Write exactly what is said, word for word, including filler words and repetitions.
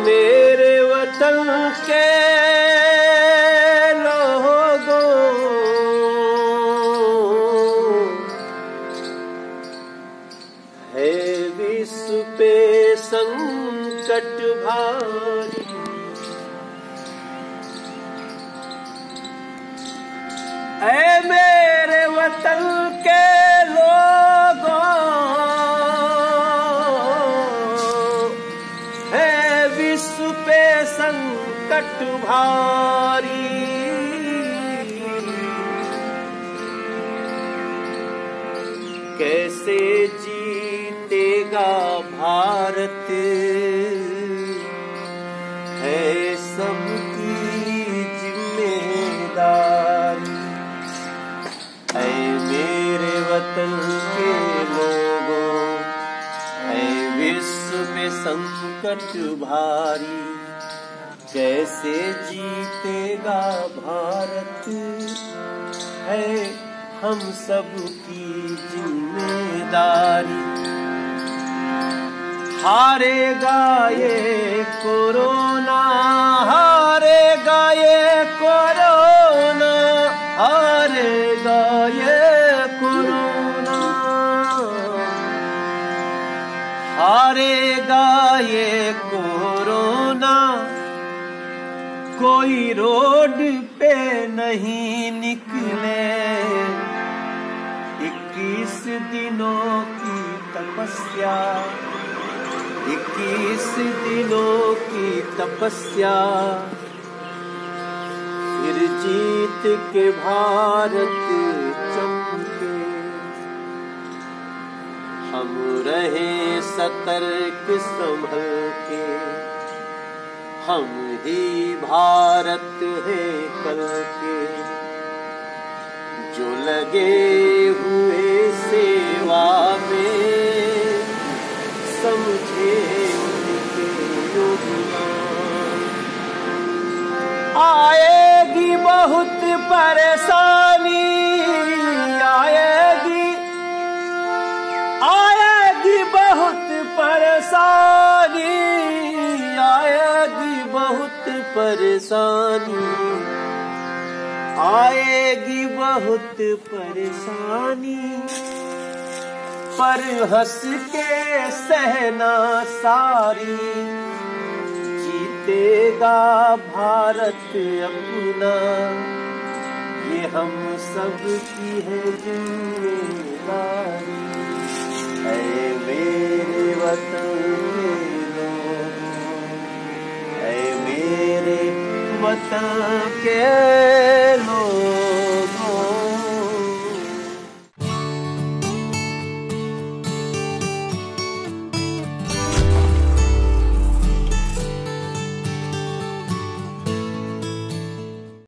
मेरे वतन के लोगों, है विश्व पे संकट भारी, ऐ मेरे वतन के लोगों, है विश्व पे संकट भारी, कैसे जीतेगा भारत है सबकी जिम्मेदारी। ऐ मेरे वतन के लोगों, ऐ विश्व में संकट भारी, कैसे जीतेगा भारत है हम सब की जिम्मेदारी। हारेगा ये कोरोना, हारेगा ये कोरोना, हारेगा ये कोरोना, हारेगा ये कोरोना, कोई रोड पे नहीं निकले। इक्कीस दिनों की तपस्या, इक्कीस दिनों की तपस्या, फिर जीत के भारत चमके। हम रहे सतर्क संभल के, हम ही भारत है कल के। जो लगे हुए सेवा में, समझे उनके योगदान। आएगी बहुत परेशानी, आएगी आएगी बहुत परेशानी, आएगी बहुत परेशानी, आएगी बहुत परेशानी, पर हंस के सहना सारी। जीतेगा भारत अपना, ये हम सब की है जिम्मेदारी। ऐ मेरे वतन के लोगों, ऐ मेरे वतन के